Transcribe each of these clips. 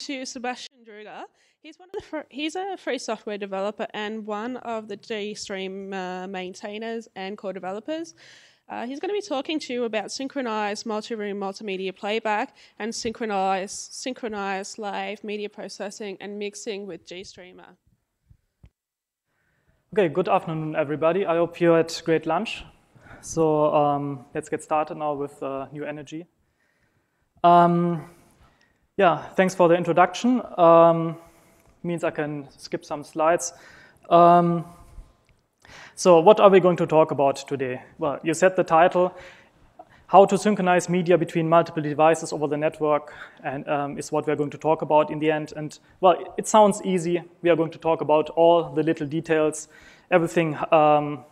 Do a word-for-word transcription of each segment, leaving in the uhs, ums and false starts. to Sebastian Dröge. He's one of the he's a free software developer and one of the GStreamer uh, maintainers and core developers. Uh, he's going to be talking to you about synchronized multi-room multimedia playback and synchronized synchronized live media processing and mixing with GStreamer. Okay, good afternoon, everybody. I hope you had great lunch. So um, let's get started now with uh, new energy. Um, yeah, thanks for the introduction. Um, means I can skip some slides. Um, so what are we going to talk about today? Well, you set the title, how to synchronize media between multiple devices over the network, and um, is what we're going to talk about in the end. And well, it sounds easy. We are going to talk about all the little details, everything um,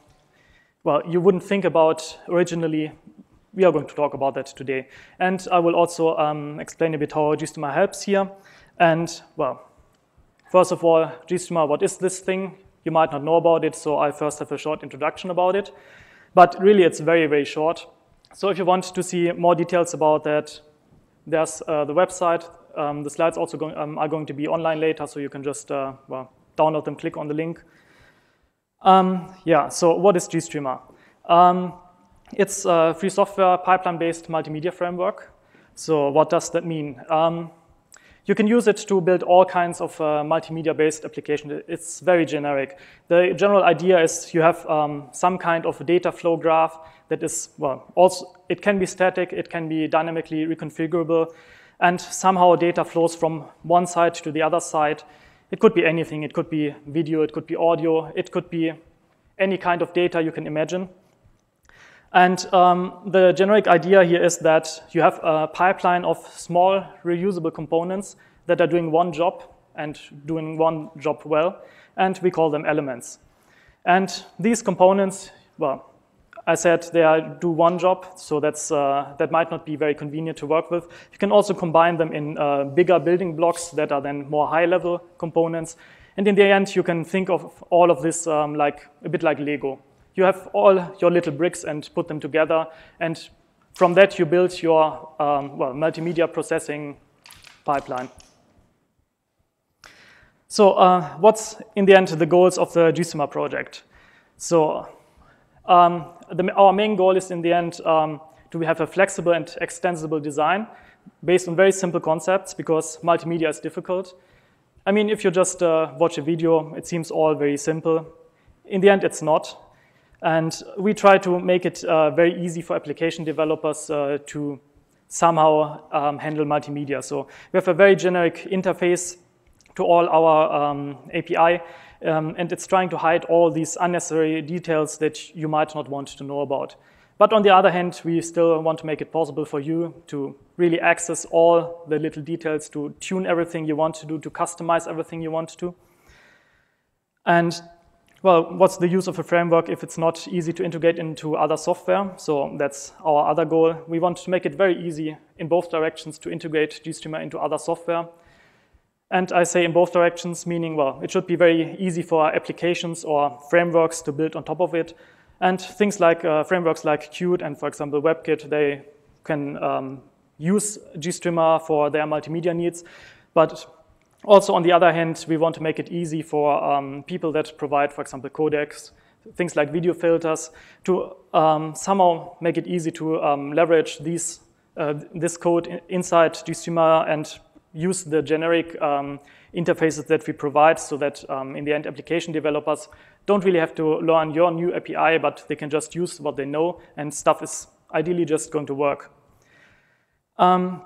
well, you wouldn't think about originally. We are going to talk about that today. And I will also um, explain a bit how GStreamer helps here. And well, first of all, GStreamer, what is this thing? You might not know about it, so I first have a short introduction about it. But really, it's very, very short. So if you want to see more details about that, there's uh, the website. Um, the slides also go um, are going to be online later, so you can just uh, well, download them, click on the link. Um, yeah, so what is GStreamer? Um, it's a free software pipeline-based multimedia framework. So what does that mean? Um, you can use it to build all kinds of uh, multimedia-based applications. It's very generic. The general idea is you have um, some kind of a data flow graph that is, well, also it can be static, it can be dynamically reconfigurable, and somehow data flows from one side to the other side. It could be anything. It could be video, it could be audio, it could be any kind of data you can imagine. And um, the generic idea here is that you have a pipeline of small reusable components that are doing one job and doing one job well, and we call them elements. And these components, well, I said they are, do one job, so that's, uh, that might not be very convenient to work with. You can also combine them in uh, bigger building blocks that are then more high-level components. And in the end, you can think of all of this um, like a bit like Lego. You have all your little bricks and put them together, and from that you build your um, well, multimedia processing pipeline. So uh, what's in the end the goals of the GStreamer project? So. Um, the, our main goal is in the end um, to have a flexible and extensible design based on very simple concepts, because multimedia is difficult. I mean, if you just uh, watch a video, it seems all very simple. In the end, it's not. And we try to make it uh, very easy for application developers uh, to somehow um, handle multimedia. So we have a very generic interface to all our um, A P I. Um, and it's trying to hide all these unnecessary details that you might not want to know about. But on the other hand, we still want to make it possible for you to really access all the little details, to tune everything you want to do, to customize everything you want to. And, well, what's the use of a framework if it's not easy to integrate into other software? So that's our other goal. We want to make it very easy in both directions to integrate GStreamer into other software. And I say in both directions, meaning, well, it should be very easy for applications or frameworks to build on top of it. And things like uh, frameworks like Qt and, for example, WebKit, they can um, use GStreamer for their multimedia needs. But also, on the other hand, we want to make it easy for um, people that provide, for example, codecs, things like video filters, to um, somehow make it easy to um, leverage these, uh, this code inside GStreamer and use the generic um, interfaces that we provide, so that um, in the end application developers don't really have to learn your new A P I, but they can just use what they know, and stuff is ideally just going to work. Um,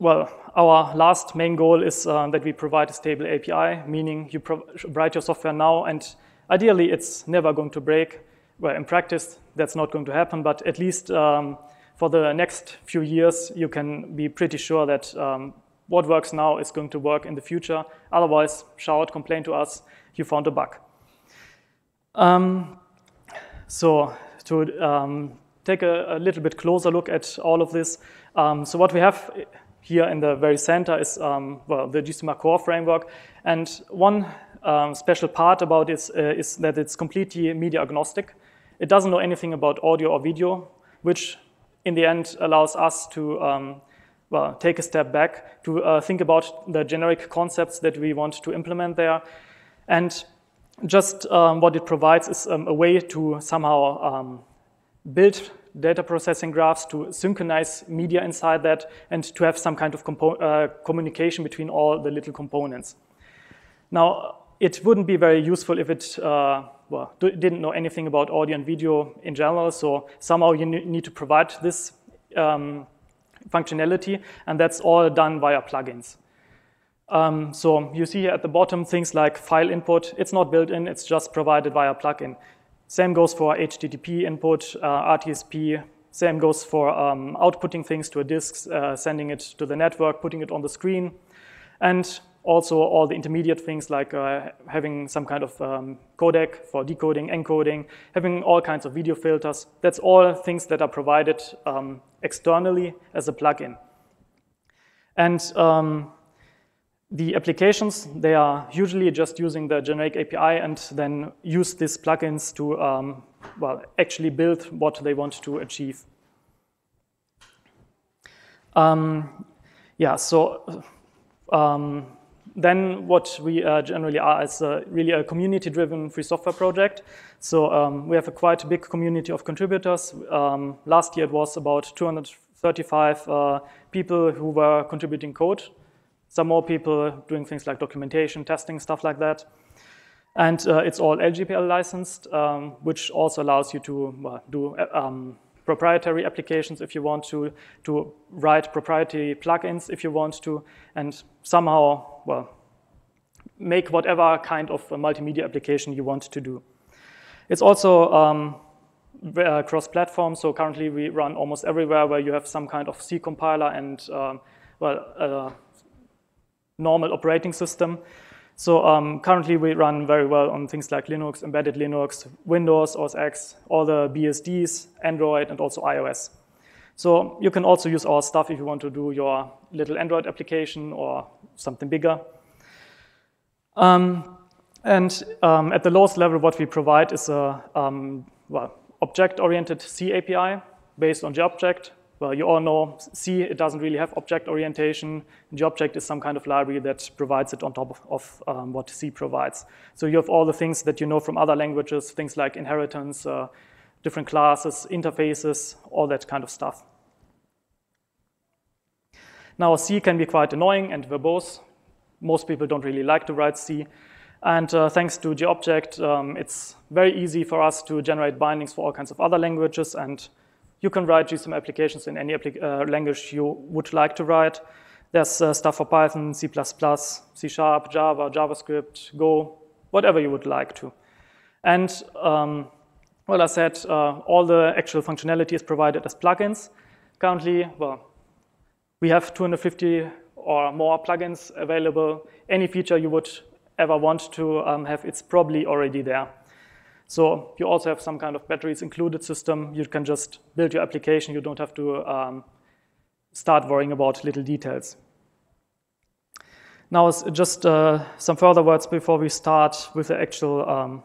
well, our last main goal is uh, that we provide a stable A P I, meaning you pro write your software now, and ideally it's never going to break. Well, in practice, that's not going to happen, but at least um, for the next few years, you can be pretty sure that um, what works now is going to work in the future. Otherwise, shout, complain to us, you found a bug. Um, so to um, take a, a little bit closer look at all of this, um, so what we have here in the very center is um, well, the GStreamer core framework. And one um, special part about it is, uh, is that it's completely media agnostic. It doesn't know anything about audio or video, which in the end allows us to um, well, take a step back to uh, think about the generic concepts that we want to implement there. And just um, what it provides is um, a way to somehow um, build data processing graphs, to synchronize media inside that, and to have some kind of compo uh, communication between all the little components. Now, it wouldn't be very useful if it uh, well, didn't know anything about audio and video in general, so somehow you need to provide this um, functionality, and that's all done via plugins. Um, so you see here at the bottom things like file input. It's not built in, it's just provided via plugin. Same goes for H T T P input, uh, R T S P. Same goes for um, outputting things to a disk, uh, sending it to the network, putting it on the screen. And also all the intermediate things like uh, having some kind of um, codec for decoding, encoding, having all kinds of video filters. That's all things that are provided um, externally as a plugin. And um, the applications, they are usually just using the generic A P I and then use these plugins to um, well, actually build what they want to achieve. Um, yeah, so um, then what we uh, generally are is uh, really a community-driven free software project. So um, we have a quite big community of contributors. Um, last year it was about two hundred thirty-five uh, people who were contributing code. Some more people doing things like documentation, testing, stuff like that. And uh, it's all L G P L licensed, um, which also allows you to well, do um, proprietary applications if you want to, to write proprietary plugins if you want to, and somehow, well, make whatever kind of multimedia application you want to do. It's also um, uh, cross-platform, so currently we run almost everywhere where you have some kind of C compiler and, um, well, uh, normal operating system. So um, currently we run very well on things like Linux, embedded Linux, Windows, O S X, all the B S Ds, Android, and also iOS. So you can also use our stuff if you want to do your little Android application or something bigger. Um, and um, at the lowest level, what we provide is a um, well, object-oriented C A P I based on GObject. Well, you all know C, it doesn't really have object orientation. GObject is some kind of library that provides it on top of, of um, what C provides. So you have all the things that you know from other languages, things like inheritance, uh, different classes, interfaces, all that kind of stuff. Now, C can be quite annoying and verbose. Most people don't really like to write C. And uh, thanks to GObject, um, it's very easy for us to generate bindings for all kinds of other languages, and you can write G STreamer applications in any uh, language you would like to write. There's uh, stuff for Python, C plus plus, C sharp, Java, JavaScript, Go, whatever you would like to. And, um, well, I said uh, all the actual functionality is provided as plugins. Currently, well, we have two hundred fifty or more plugins available. Any feature you would ever want to um, have, it's probably already there. So you also have some kind of batteries included system. You can just build your application. You don't have to um, start worrying about little details. Now, just uh, some further words before we start with the actual um,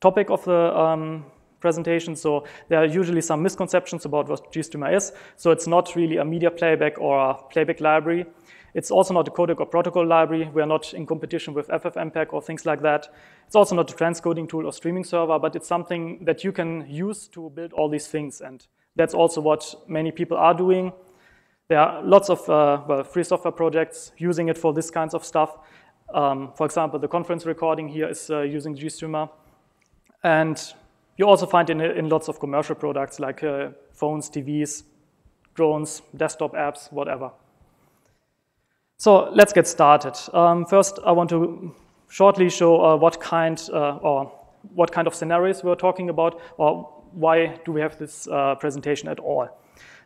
topic of the um, presentation. So there are usually some misconceptions about what GStreamer is. So it's not really a media playback or a playback library. It's also not a codec or protocol library. We are not in competition with FFmpeg or things like that. It's also not a transcoding tool or streaming server, but it's something that you can use to build all these things, and that's also what many people are doing. There are lots of uh, well, free software projects using it for this kinds of stuff. Um, for example, the conference recording here is uh, using GStreamer, and you also find it in, in lots of commercial products like uh, phones, T Vs, drones, desktop apps, whatever. So let's get started. Um, first, I want to shortly show uh, what kind uh, or what kind of scenarios we're talking about, or why do we have this uh, presentation at all.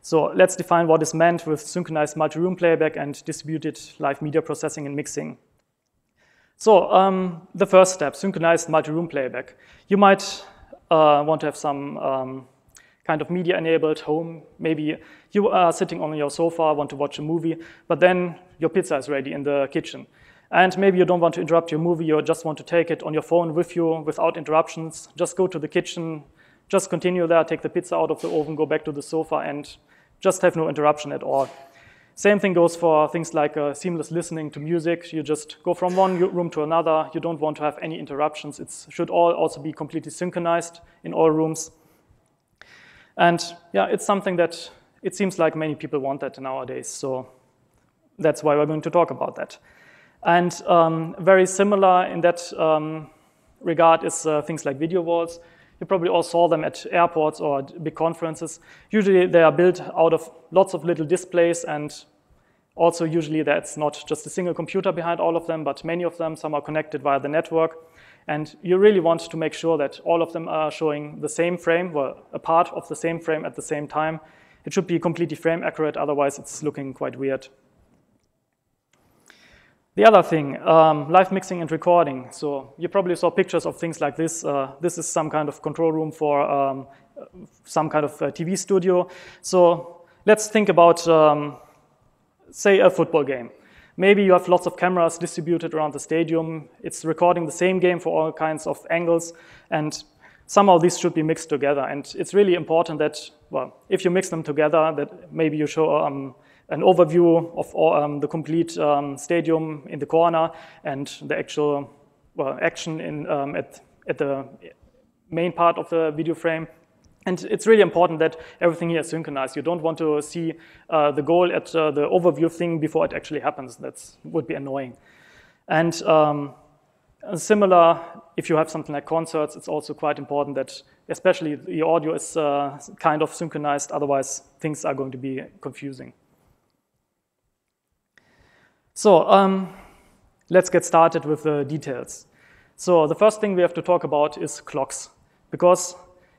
So let's define what is meant with synchronized multi-room playback and distributed live media processing and mixing. So um, the first step, synchronized multi-room playback. You might uh, want to have some um, kind of media-enabled home. Maybe you are sitting on your sofa, want to watch a movie, but then your pizza is ready in the kitchen. And maybe you don't want to interrupt your movie, you just want to take it on your phone with you without interruptions. Just go to the kitchen, just continue there, take the pizza out of the oven, go back to the sofa, and just have no interruption at all. Same thing goes for things like uh, seamless listening to music. You just go from one room to another. You don't want to have any interruptions. It should all also be completely synchronized in all rooms. And yeah, it's something that it seems like many people want that nowadays. So that's why we're going to talk about that. And um, very similar in that um, regard is uh, things like video walls. You probably all saw them at airports or at big conferences. Usually they are built out of lots of little displays, and also usually that's not just a single computer behind all of them, but many of them. Some are connected via the network. And you really want to make sure that all of them are showing the same frame, well, a part of the same frame at the same time. It should be completely frame accurate, otherwise it's looking quite weird. The other thing, um, live mixing and recording. So you probably saw pictures of things like this. Uh, this is some kind of control room for um, some kind of T V studio. So let's think about, um, say, a football game. Maybe you have lots of cameras distributed around the stadium. It's recording the same game for all kinds of angles, and somehow these should be mixed together. And it's really important that, well, if you mix them together, that maybe you show um, an overview of all, um, the complete um, stadium in the corner and the actual well, action in, um, at, at the main part of the video frame. And it's really important that everything here is synchronized. You don't want to see uh, the goal at uh, the overview thing before it actually happens. That would be annoying. And um, similar, if you have something like concerts, it's also quite important that especially the audio is uh, kind of synchronized. Otherwise, things are going to be confusing. So um, let's get started with the details. So the first thing we have to talk about is clocks, because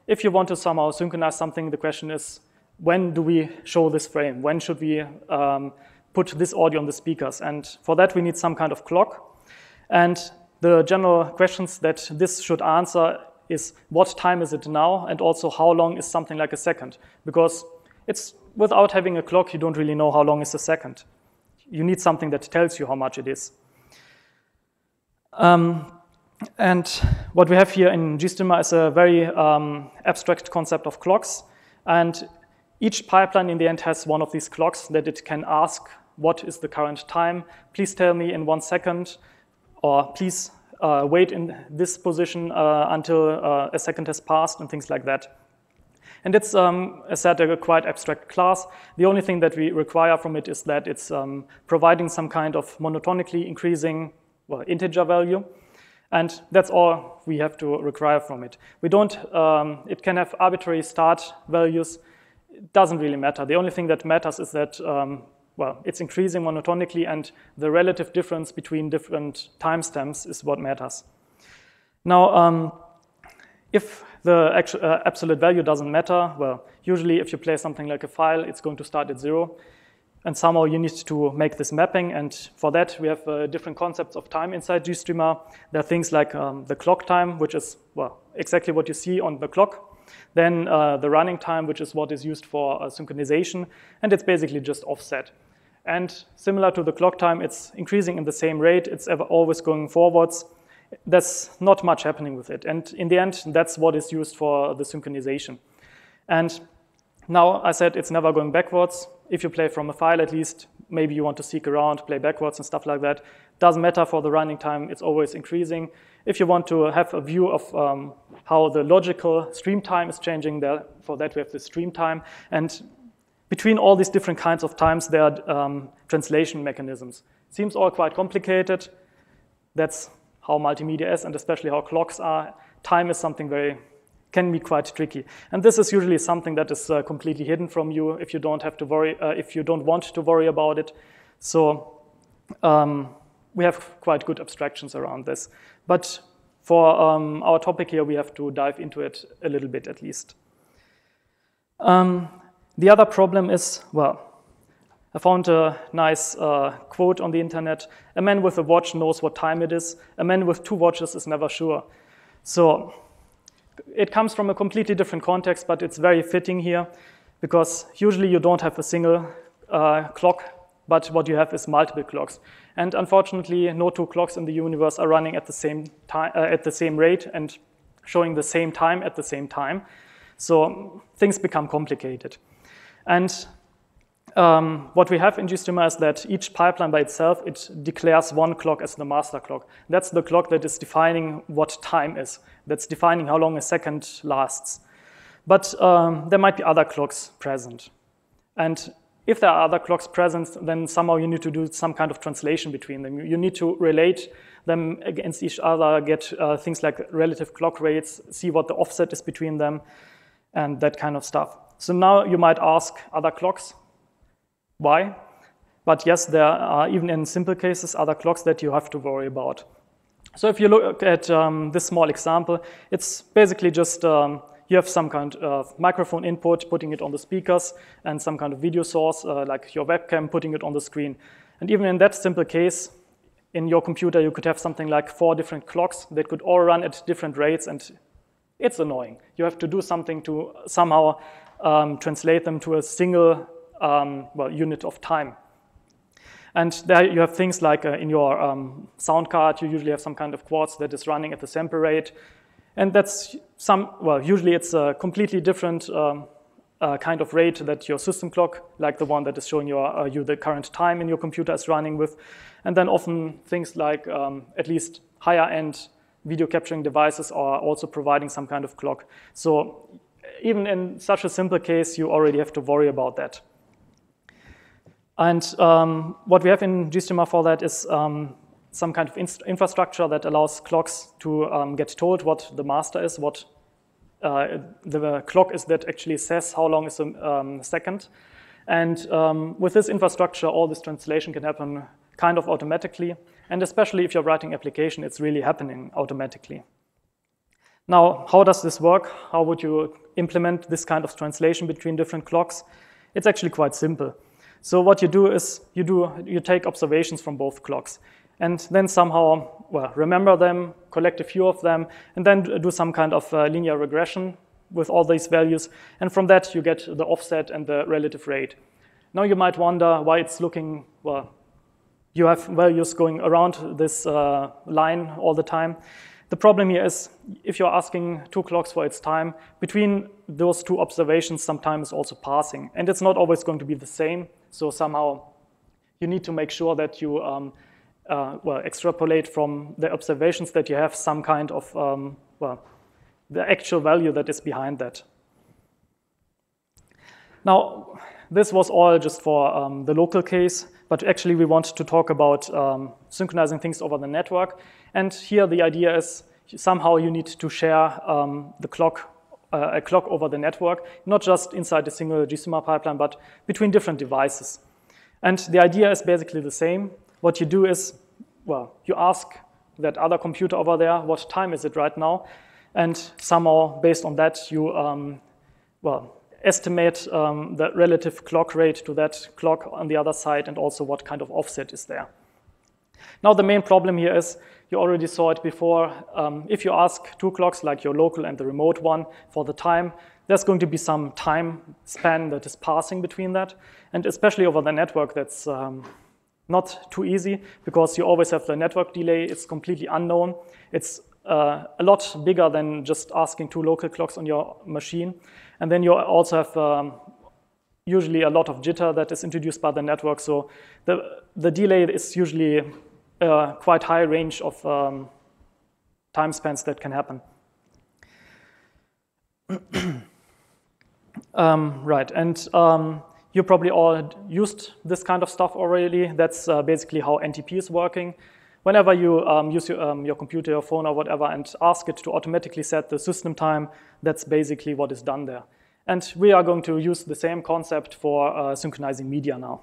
if you want to somehow synchronize something, the question is, when do we show this frame? When should we um, put this audio on the speakers? And for that, we need some kind of clock. And the general questions that this should answer is, what time is it now? And also, how long is something like a second? Because it's without having a clock, you don't really know how long is a second. You need something that tells you how much it is. Um, and what we have here in GStreamer is a very um, abstract concept of clocks. And each pipeline in the end has one of these clocks that it can ask, what is the current time? Please tell me in one second, or please uh, wait in this position uh, until uh, a second has passed, and things like that. And it's, um, as said, a quite abstract class. The only thing that we require from it is that it's um, providing some kind of monotonically increasing well, integer value. And that's all we have to require from it. We don't, um, it can have arbitrary start values. It doesn't really matter. The only thing that matters is that, um, well, it's increasing monotonically, and the relative difference between different timestamps is what matters. Now, um, if the actual, uh, absolute value doesn't matter. Well, usually if you play something like a file, it's going to start at zero. And somehow you need to make this mapping. And for that, we have uh, different concepts of time inside GStreamer. There are things like um, the clock time, which is well exactly what you see on the clock. Then uh, the running time, which is what is used for uh, synchronization. And it's basically just offset. And similar to the clock time, it's increasing in the same rate. It's ever always going forwards. There's not much happening with it. And in the end, that's what is used for the synchronization. And now I said it's never going backwards. If you play from a file, at least, maybe you want to seek around, play backwards and stuff like that. Doesn't matter for the running time. It's always increasing. If you want to have a view of um, how the logical stream time is changing, there, for that we have the stream time. And between all these different kinds of times, there are um, translation mechanisms. Seems all quite complicated. That's how multimedia is, and especially how clocks are. Time is something very, can be quite tricky. And this is usually something that is uh, completely hidden from you if you don't have to worry, uh, if you don't want to worry about it. So um, we have quite good abstractions around this. But for um, our topic here, we have to dive into it a little bit at least. Um, the other problem is, well, I found a nice uh, quote on the internet. A man with a watch knows what time it is. A man with two watches is never sure. So it comes from a completely different context, but it's very fitting here, because usually you don't have a single uh, clock, but what you have is multiple clocks. And unfortunately, no two clocks in the universe are running at the same time, uh, at the same rate and showing the same time at the same time. So things become complicated. And Um, what we have in GStreamer is that each pipeline by itself, it declares one clock as the master clock. That's the clock that is defining what time is. That's defining how long a second lasts. But um, there might be other clocks present. And if there are other clocks present, then somehow you need to do some kind of translation between them. You need to relate them against each other, get uh, things like relative clock rates, see what the offset is between them, and that kind of stuff. So now you might ask other clocks, why? But yes, there are even in simple cases other clocks that you have to worry about. So if you look at um, this small example, it's basically just um, you have some kind of microphone input, putting it on the speakers, and some kind of video source, uh, like your webcam, putting it on the screen. And even in that simple case, in your computer, you could have something like four different clocks that could all run at different rates, and it's annoying. You have to do something to somehow um, translate them to a single Um, well, unit of time. And there you have things like uh, in your um, sound card, you usually have some kind of quartz that is running at the sample rate. And that's some, well, usually it's a completely different um, uh, kind of rate that your system clock, like the one that is showing your, uh, you the current time in your computer, is running with. And then often things like um, at least higher end video capturing devices are also providing some kind of clock. So even in such a simple case, you already have to worry about that. And um, what we have in GStreamer for that is um, some kind of infrastructure that allows clocks to um, get told what the master is, what uh, the clock is that actually says how long is a um, second. And um, with this infrastructure, all this translation can happen kind of automatically. And especially if you're writing application, it's really happening automatically. Now, how does this work? How would you implement this kind of translation between different clocks? It's actually quite simple. So what you do is you do you take observations from both clocks, and then somehow well remember them, collect a few of them, and then do some kind of uh, linear regression with all these values, and from that you get the offset and the relative rate. Now you might wonder why it's looking well. You have values going around this uh, line all the time. The problem here is if you're asking two clocks for its time, between those two observations sometimes also passing, and it's not always going to be the same. So somehow you need to make sure that you um, uh, well, extrapolate from the observations that you have some kind of, um, well, the actual value that is behind that. Now, this was all just for um, the local case, but actually we want to talk about um, synchronizing things over the network. And here the idea is somehow you need to share um, the clock a clock over the network, not just inside a single GStreamer pipeline, but between different devices. And the idea is basically the same. What you do is, well, you ask that other computer over there, what time is it right now? And somehow, based on that, you, um, well, estimate um, the relative clock rate to that clock on the other side, and also what kind of offset is there. Now, the main problem here is, you already saw it before, um, if you ask two clocks, like your local and the remote one, for the time, there's going to be some time span that is passing between that. And especially over the network, that's um, not too easy, because you always have the network delay. It's completely unknown. It's uh, a lot bigger than just asking two local clocks on your machine. And then you also have um, usually a lot of jitter that is introduced by the network. So the, the delay is usually Uh, quite high range of um, time spans that can happen. um, right, and um, you probably all used this kind of stuff already. That's uh, basically how N T P is working. Whenever you um, use your, um, your computer, your phone, or whatever, and ask it to automatically set the system time, that's basically what is done there. And we are going to use the same concept for uh, synchronizing media now.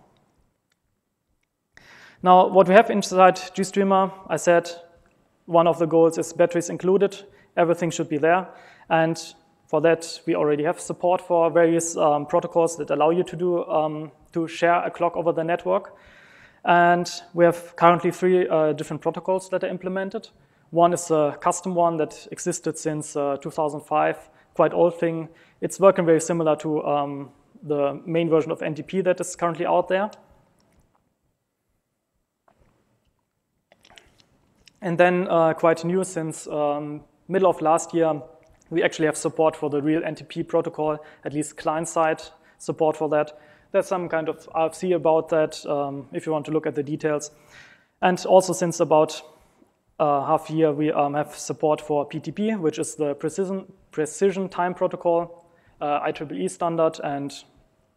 Now, what we have inside GStreamer, I said one of the goals is batteries included. Everything should be there. And for that, we already have support for various um, protocols that allow you to, do, um, to share a clock over the network. And we have currently three uh, different protocols that are implemented. One is a custom one that existed since uh, two thousand five, quite old thing. It's working very similar to um, the main version of N T P that is currently out there. And then uh, quite new since um, middle of last year, we actually have support for the real N T P protocol, at least client-side support for that. There's some kind of R F C about that um, if you want to look at the details. And also since about uh, half a year, we um, have support for P T P, which is the precision, precision time protocol, uh, I E E E standard, and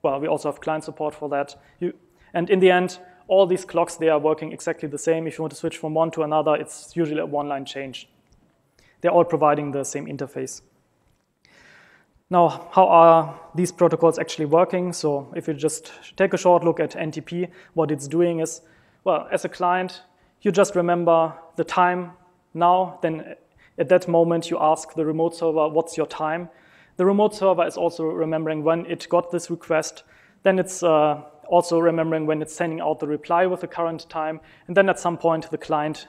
well, we also have client support for that. You, and in the end, all these clocks, they are working exactly the same. If you want to switch from one to another, it's usually a one-line change. They're all providing the same interface. Now, how are these protocols actually working? So if you just take a short look at N T P, what it's doing is, well, as a client, you just remember the time now, then at that moment you ask the remote server, what's your time? The remote server is also remembering when it got this request, then it's uh, also remembering when it's sending out the reply with the current time, and then at some point the client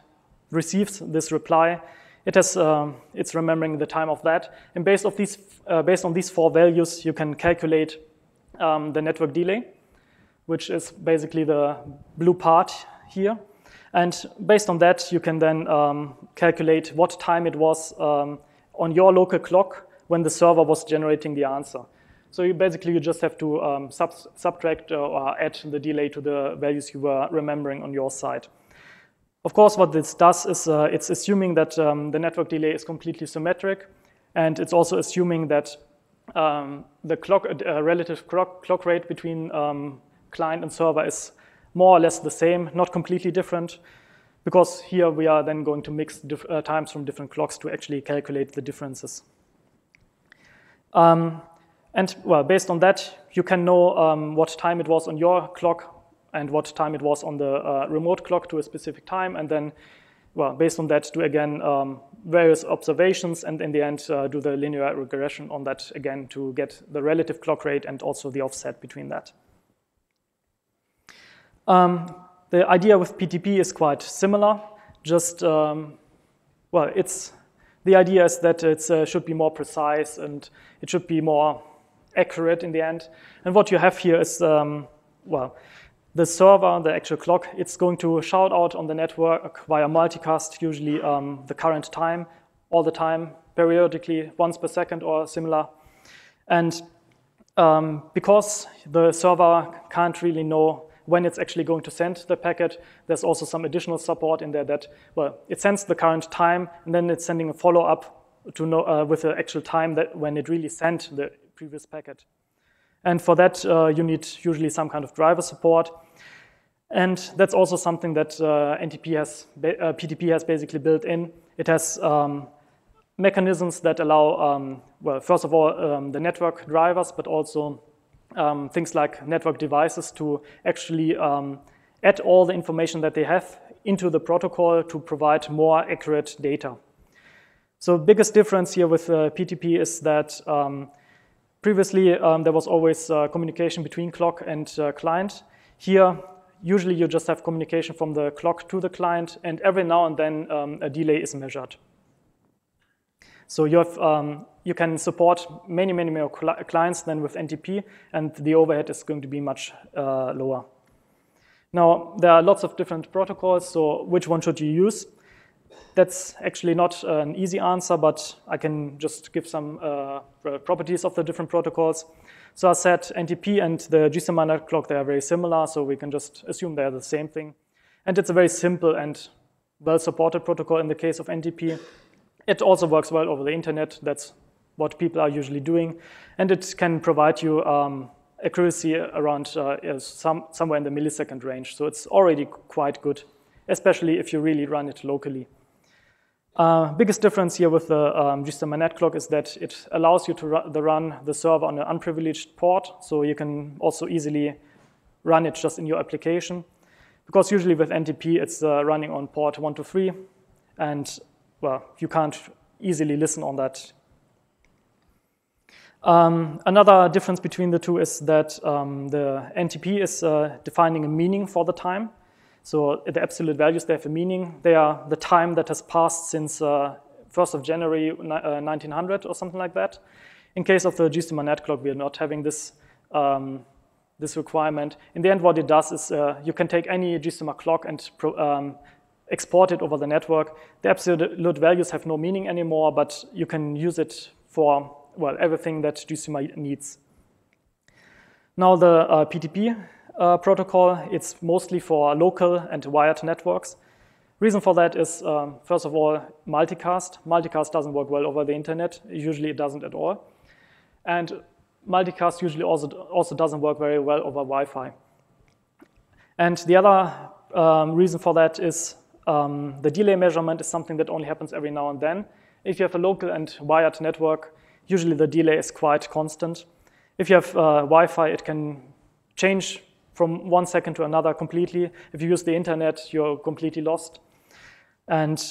receives this reply. It has, um, it's remembering the time of that, and based, of these, uh, based on these four values, you can calculate um, the network delay, which is basically the blue part here. And based on that, you can then um, calculate what time it was um, on your local clock when the server was generating the answer. So you basically, you just have to um, sub subtract or add the delay to the values you were remembering on your side. Of course, what this does is uh, it's assuming that um, the network delay is completely symmetric, and it's also assuming that um, the clock, uh, relative clock, clock rate between um, client and server is more or less the same, not completely different, because here we are then going to mix diff uh, times from different clocks to actually calculate the differences. Um, and well, based on that, you can know um, what time it was on your clock and what time it was on the uh, remote clock to a specific time, and then, well, based on that, do again um, various observations, and in the end, uh, do the linear regression on that again to get the relative clock rate and also the offset between that. Um, the idea with P T P is quite similar, just, um, well, it's, the idea is that it uh, should be more precise and it should be more accurate in the end. And what you have here is, um, well, the server, the actual clock, it's going to shout out on the network via multicast, usually um, the current time, all the time, periodically, once per second or similar. And um, because the server can't really know when it's actually going to send the packet, there's also some additional support in there that, well, it sends the current time, and then it's sending a follow-up to know uh, with the actual time that when it really sent the previous packet. And for that, uh, you need usually some kind of driver support. And that's also something that uh, N T P has, uh, P T P has basically built in. It has um, mechanisms that allow, um, well, first of all, um, the network drivers, but also um, things like network devices to actually um, add all the information that they have into the protocol to provide more accurate data. So the biggest difference here with uh, P T P is that um, previously, um, there was always uh, communication between clock and uh, client. Here, usually you just have communication from the clock to the client, and every now and then um, a delay is measured. So you, have, um, you can support many, many more cl clients than with N T P, and the overhead is going to be much uh, lower. Now, there are lots of different protocols, so which one should you use? That's actually not an easy answer, but I can just give some uh, properties of the different protocols. So I said N T P and the GStreamer network clock, they are very similar, so we can just assume they are the same thing. And it's a very simple and well-supported protocol in the case of N T P. It also works well over the internet. That's what people are usually doing. And it can provide you um, accuracy around uh, some, somewhere in the millisecond range. So it's already quite good, especially if you really run it locally. Uh, biggest difference here with the um, GStreamer net clock is that it allows you to ru the run the server on an unprivileged port, so you can also easily run it just in your application. Because usually with N T P, it's uh, running on port one two three, and well, you can't easily listen on that. Um, another difference between the two is that um, the N T P is uh, defining a meaning for the time. So the absolute values, they have a meaning. They are the time that has passed since uh, first of January uh, nineteen hundred or something like that. In case of the GStreamer net clock, we are not having this, um, this requirement. In the end, what it does is uh, you can take any GStreamer clock and pro um, export it over the network. The absolute values have no meaning anymore, but you can use it for, well, everything that GStreamer needs. Now the uh, P T P uh, protocol, it's mostly for local and wired networks. Reason for that is, um, first of all, multicast. Multicast doesn't work well over the internet. Usually it doesn't at all. And multicast usually also, also doesn't work very well over Wi-Fi. And the other um, reason for that is um, the delay measurement is something that only happens every now and then. If you have a local and wired network, usually the delay is quite constant. If you have uh, Wi-Fi, it can change from one second to another completely. If you use the internet, you're completely lost. And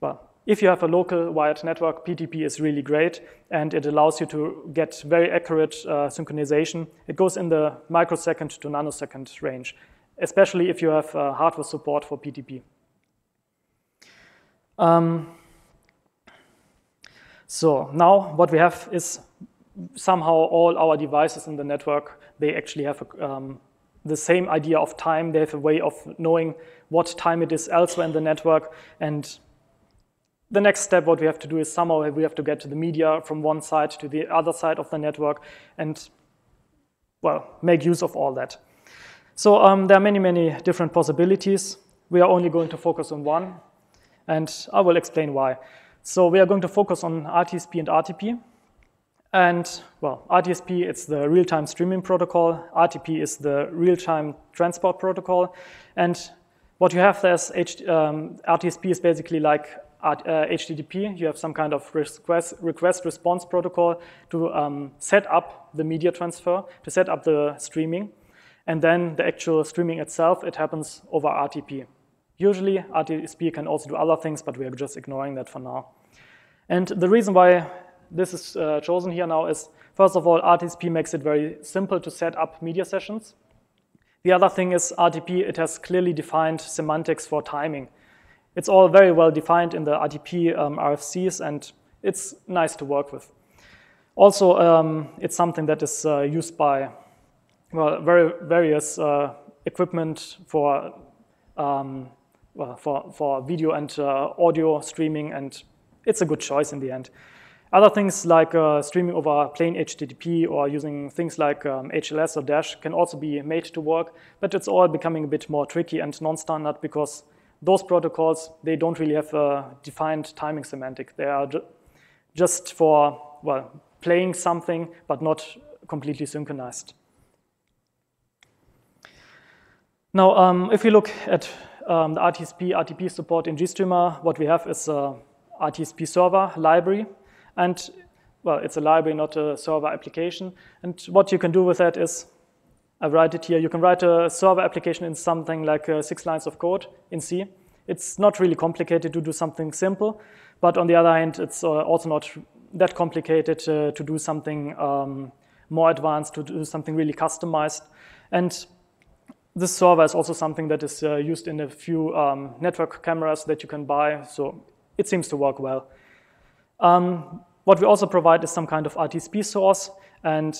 well, if you have a local wired network, P T P is really great, and it allows you to get very accurate uh, synchronization. It goes in the microsecond to nanosecond range, especially if you have uh, hardware support for P T P. Um, so now what we have is somehow all our devices in the network, they actually have a, um, the same idea of time. They have a way of knowing what time it is elsewhere in the network. And the next step, what we have to do is somehow we have to get to the media from one side to the other side of the network and, well, make use of all that. So um, there are many, many different possibilities. We are only going to focus on one, and I will explain why. So we are going to focus on R T S P and R T P. And, well, R T S P, it's the real-time streaming protocol. R T P is the real-time transport protocol. And what you have there is um, R T S P is basically like H T T P. You have some kind of request-response protocol to um, set up the media transfer, to set up the streaming. And then the actual streaming itself, it happens over R T P. Usually, R T S P can also do other things, but we are just ignoring that for now. And the reason why this is uh, chosen here now is, first of all, R T S P makes it very simple to set up media sessions. The other thing is R T P, it has clearly defined semantics for timing. It's all very well defined in the R T P um, R F Cs, and it's nice to work with. Also, um, it's something that is uh, used by well, very various uh, equipment for, um, well, for, for video and uh, audio streaming, and it's a good choice in the end. Other things like uh, streaming over plain H T T P or using things like um, H L S or Dash can also be made to work, but it's all becoming a bit more tricky and non-standard because those protocols, they don't really have a defined timing semantic. They are ju just for, well, playing something, but not completely synchronized. Now, um, if we look at um, the R T S P, R T P support in GStreamer, what we have is a R T S P server library. And, well, it's a library, not a server application. And what you can do with that is, I write it here, you can write a server application in something like uh, six lines of code in C. It's not really complicated to do something simple, but on the other hand, it's uh, also not that complicated uh, to do something um, more advanced, to do something really customized. And this server is also something that is uh, used in a few um, network cameras that you can buy, so it seems to work well. Um, what we also provide is some kind of R T S P source, and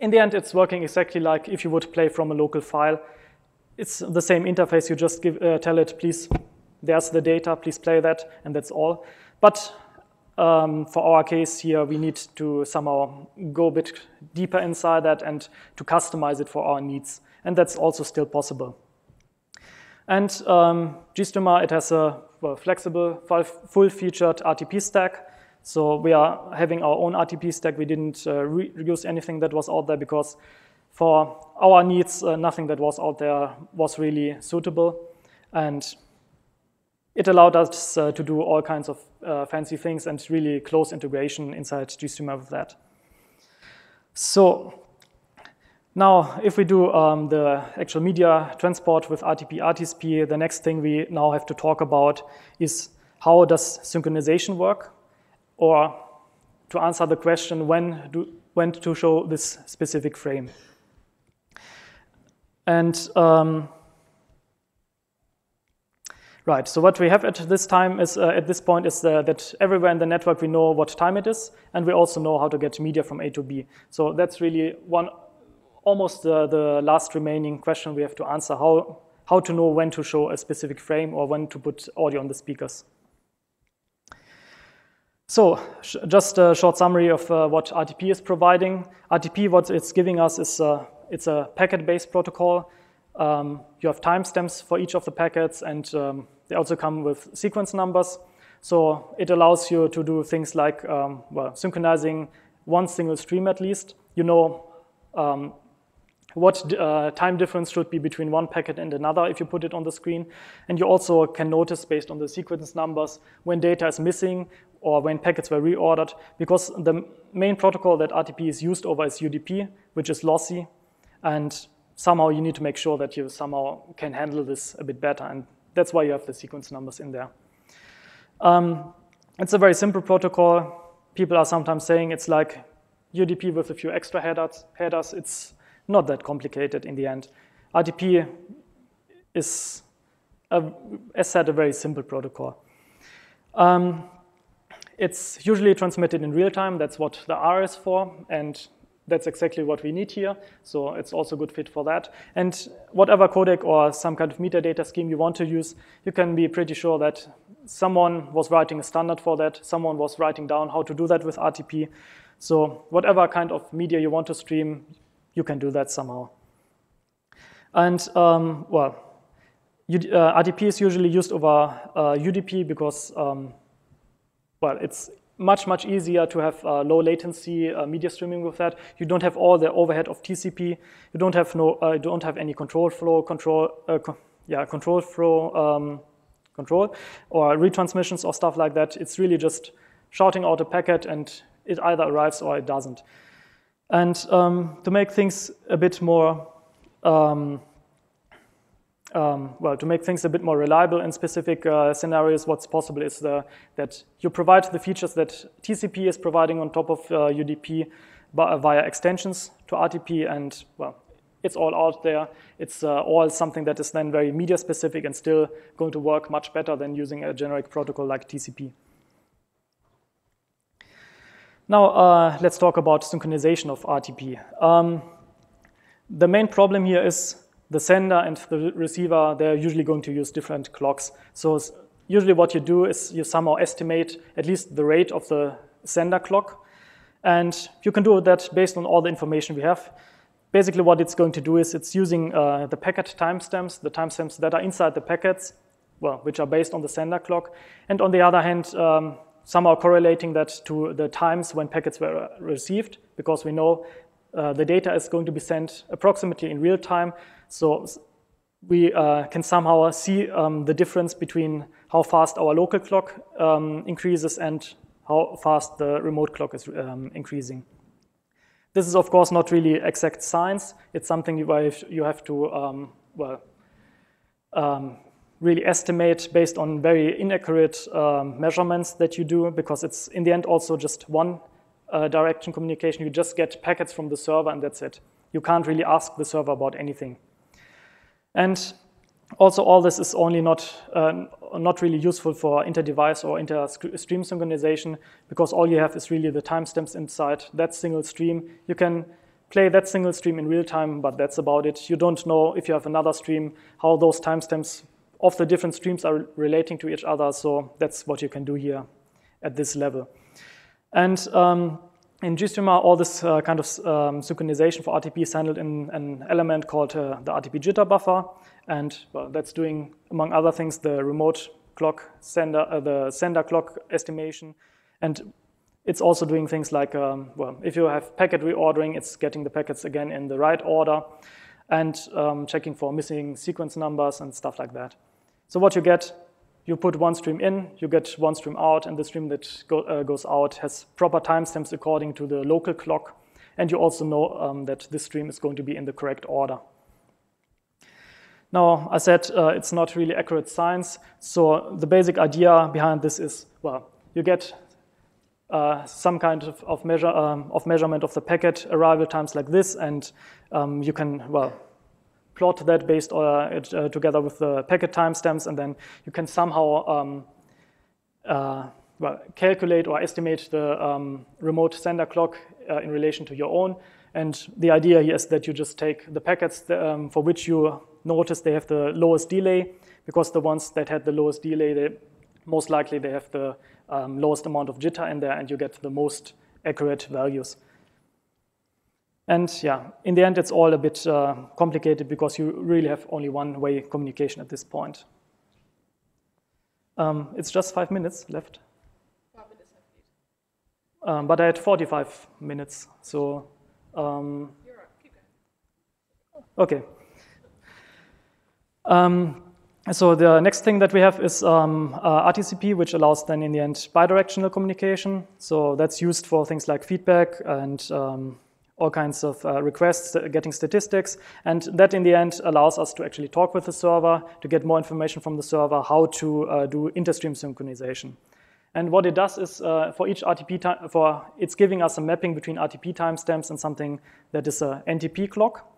in the end it's working exactly like if you would play from a local file. It's the same interface, you just give, uh, tell it, please, there's the data, please play that, and that's all. But um, for our case here, we need to somehow go a bit deeper inside that and to customize it for our needs, and that's also still possible. And um, GStreamer, it has a well, flexible, full-featured R T P stack. So we are having our own R T P stack. We didn't uh, reuse anything that was out there because for our needs, uh, nothing that was out there was really suitable. And it allowed us uh, to do all kinds of uh, fancy things and really close integration inside GStreamer with that. So now, if we do um, the actual media transport with R T P, R T S P, the next thing we now have to talk about is how does synchronization work? Or to answer the question, when, do, when to show this specific frame? And um, right, so what we have at this time is uh, at this point is uh, that everywhere in the network we know what time it is, and we also know how to get media from A to B. So that's really one. Almost uh, the last remaining question we have to answer, how, how to know when to show a specific frame or when to put audio on the speakers. So, sh just a short summary of uh, what R T P is providing. R T P, what it's giving us is uh, it's a packet-based protocol. Um, you have timestamps for each of the packets, and um, they also come with sequence numbers. So it allows you to do things like um, well, synchronizing one single stream at least. You know um, what uh, time difference should be between one packet and another if you put it on the screen. And you also can notice based on the sequence numbers when data is missing or when packets were reordered, because the main protocol that R T P is used over is U D P, which is lossy. And somehow you need to make sure that you somehow can handle this a bit better. And that's why you have the sequence numbers in there. Um, it's a very simple protocol. People are sometimes saying it's like U D P with a few extra headers. headers. It's not that complicated in the end. R T P is, a, as said, a very simple protocol. Um, it's usually transmitted in real time. That's what the R is for, and that's exactly what we need here. So it's also a good fit for that. And whatever codec or some kind of metadata scheme you want to use, you can be pretty sure that someone was writing a standard for that. Someone was writing down how to do that with R T P. So whatever kind of media you want to stream, you can do that somehow. And, um, well, uh, R T P is usually used over uh, U D P because, um, well, it's much, much easier to have uh, low latency uh, media streaming with that. You don't have all the overhead of T C P. You don't have no, uh, you don't have any control flow, control, uh, co yeah, control flow, um, control, or retransmissions or stuff like that. It's really just shouting out a packet, and it either arrives or it doesn't. And um, to make things a bit more, um, um, well, to make things a bit more reliable in specific uh, scenarios, what's possible is the, that you provide the features that T C P is providing on top of uh, U D P by, uh, via extensions to R T P, and well, it's all out there. It's uh, all something that is then very media specific and still going to work much better than using a generic protocol like T C P. Now, uh, let's talk about synchronization of R T P. Um, the main problem here is the sender and the receiver, they're usually going to use different clocks. So usually what you do is you somehow estimate at least the rate of the sender clock. And you can do that based on all the information we have. Basically what it's going to do is it's using uh, the packet timestamps, the timestamps that are inside the packets, well, which are based on the sender clock. And on the other hand, um, somehow correlating that to the times when packets were received, because we know uh, the data is going to be sent approximately in real time. So we uh, can somehow see um, the difference between how fast our local clock um, increases and how fast the remote clock is um, increasing. This is, of course, not really exact science. It's something you have to, um, well, um, really estimate based on very inaccurate um, measurements that you do, because it's in the end also just one uh, direction communication. You just get packets from the server and that's it. You can't really ask the server about anything. And also all this is only not, uh, not really useful for inter-device or inter-stream synchronization, because all you have is really the timestamps inside that single stream. You can play that single stream in real time, but that's about it. You don't know if you have another stream, how those timestamps of the different streams are relating to each other, so that's what you can do here at this level. And um, in GStreamer, all this uh, kind of um, synchronization for R T P is handled in an element called uh, the R T P jitter buffer, and well, that's doing, among other things, the remote clock sender, uh, the sender clock estimation, and it's also doing things like, um, well, if you have packet reordering, it's getting the packets again in the right order, and um, checking for missing sequence numbers and stuff like that. So what you get, you put one stream in, you get one stream out, and the stream that go, uh, goes out has proper timestamps according to the local clock, and you also know um, that this stream is going to be in the correct order. Now, I said uh, it's not really accurate science, so the basic idea behind this is, well, you get uh, some kind of, of, measure, um, of measurement of the packet arrival times like this, and um, you can, well, plot that based uh, it, uh, together with the packet timestamps, and then you can somehow um, uh, well, calculate or estimate the um, remote sender clock uh, in relation to your own. And the idea here is that you just take the packets that, um, for which you notice they have the lowest delay, because the ones that had the lowest delay, they most likely they have the um, lowest amount of jitter in there and you get the most accurate values. And yeah, in the end, it's all a bit uh, complicated because you really have only one-way communication at this point. Um, it's just five minutes left. Um, but I had forty-five minutes, so... Um, okay. Um, so the next thing that we have is um, uh, R T C P, which allows then in the end bidirectional communication. So that's used for things like feedback and um, all kinds of uh, requests, getting statistics, and that in the end allows us to actually talk with the server, to get more information from the server, how to uh, do interstream synchronization. And what it does is, uh, for each R T P time, for it's giving us a mapping between R T P timestamps and something that is a N T P clock.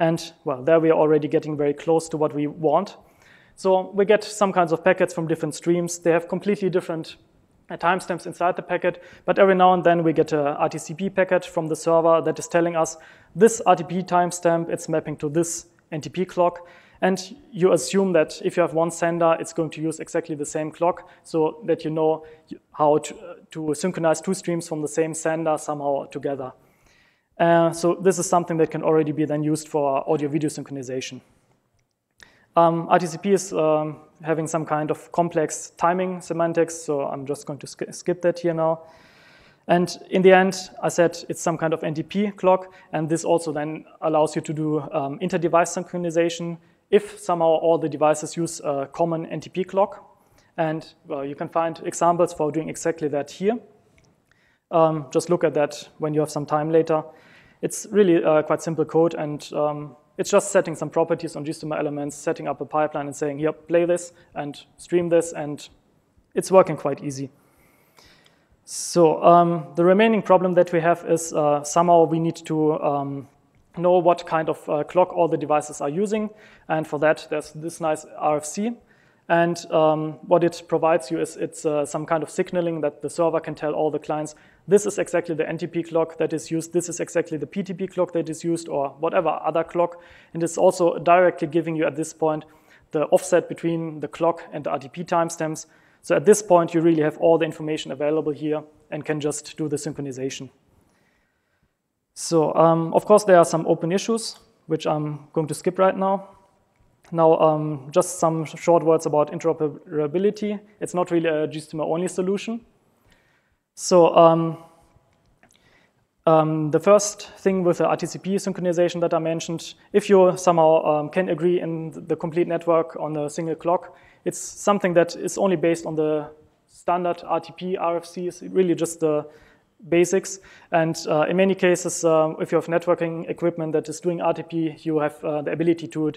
And well, there we are already getting very close to what we want. So we get some kinds of packets from different streams. They have completely different uh, timestamps inside the packet, but every now and then we get a R T C P packet from the server that is telling us this R T P timestamp, it's mapping to this N T P clock. And you assume that if you have one sender, it's going to use exactly the same clock, so that you know how to, uh, to synchronize two streams from the same sender somehow together. Uh, so this is something that can already be then used for audio-video synchronization. Um, R T C P is um, having some kind of complex timing semantics, so I'm just going to sk skip that here now. And in the end, I said it's some kind of N T P clock, and this also then allows you to do um, inter-device synchronization, if somehow all the devices use a common N T P clock. And well, you can find examples for doing exactly that here. Um, just look at that when you have some time later. It's really uh, quite simple code, and um, it's just setting some properties on GStreamer elements, setting up a pipeline and saying, yep, play this and stream this, and it's working quite easy. So um, the remaining problem that we have is uh, somehow we need to um, know what kind of uh, clock all the devices are using, and for that there's this nice R F C, and um, what it provides you is it's uh, some kind of signaling that the server can tell all the clients, this is exactly the N T P clock that is used, this is exactly the P T P clock that is used, or whatever other clock, and it's also directly giving you at this point the offset between the clock and the R T P timestamps, so at this point you really have all the information available here and can just do the synchronization. So, um, of course, there are some open issues, which I'm going to skip right now. Now, um, just some short words about interoperability. It's not really a GStreamer-only solution. So, um, um, the first thing with the R T C P synchronization that I mentioned, if you somehow um, can agree in the complete network on a single clock, it's something that is only based on the standard R T P, R F Cs, really just the basics, and uh, in many cases, um, if you have networking equipment that is doing R T P, you have uh, the ability to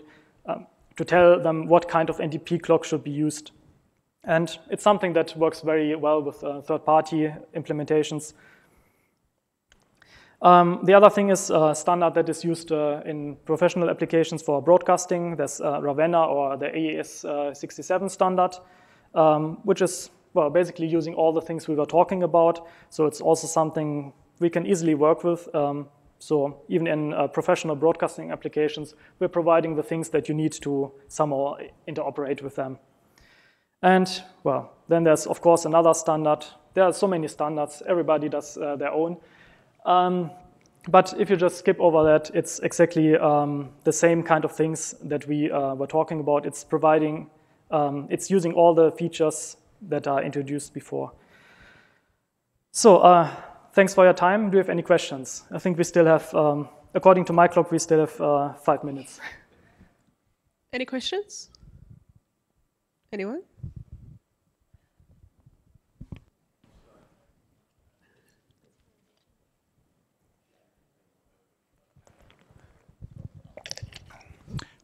um, to tell them what kind of N T P clock should be used, and it's something that works very well with uh, third-party implementations. Um, the other thing is a standard that is used uh, in professional applications for broadcasting. There's uh, Ravenna or the A E S sixty-seven standard, um, which is well, basically using all the things we were talking about, so it's also something we can easily work with. Um, so even in uh, professional broadcasting applications, we're providing the things that you need to somehow interoperate with them. And well, then there's of course another standard. There are so many standards, everybody does uh, their own. Um, but if you just skip over that, it's exactly um, the same kind of things that we uh, were talking about. It's providing, um, it's using all the features that are introduced before. So uh, thanks for your time. Do you have any questions? I think we still have, um, according to my clock, we still have uh, five minutes. Any questions? Anyone?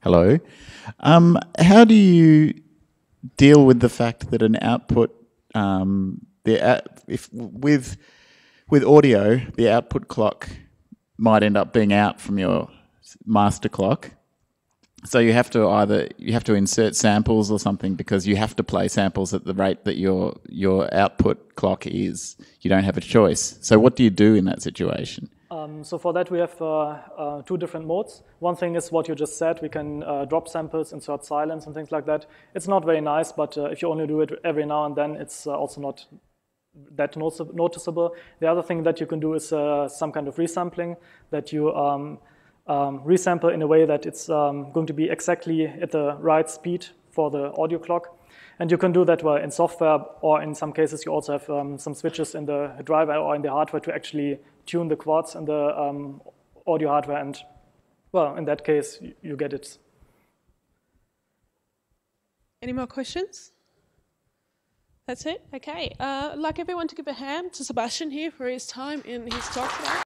Hello. Um, how do you deal with the fact that an output, um, the app, if with with audio, the output clock might end up being out from your master clock, so you have to either you have to insert samples or something because you have to play samples at the rate that your your output clock is. You don't have a choice. So what do you do in that situation? Um, so for that, we have uh, uh, two different modes. One thing is what you just said. We can uh, drop samples, insert silence, and things like that. It's not very nice, but uh, if you only do it every now and then, it's uh, also not that noticeable. The other thing that you can do is uh, some kind of resampling, that you um, um, resample in a way that it's um, going to be exactly at the right speed for the audio clock. And you can do that well in software, or in some cases you also have um, some switches in the driver or in the hardware to actually tune the quads in the um, audio hardware, and well, in that case, you, you get it. Any more questions? That's it? Okay. Uh, I'd like everyone to give a hand to Sebastian here for his time in his talk today.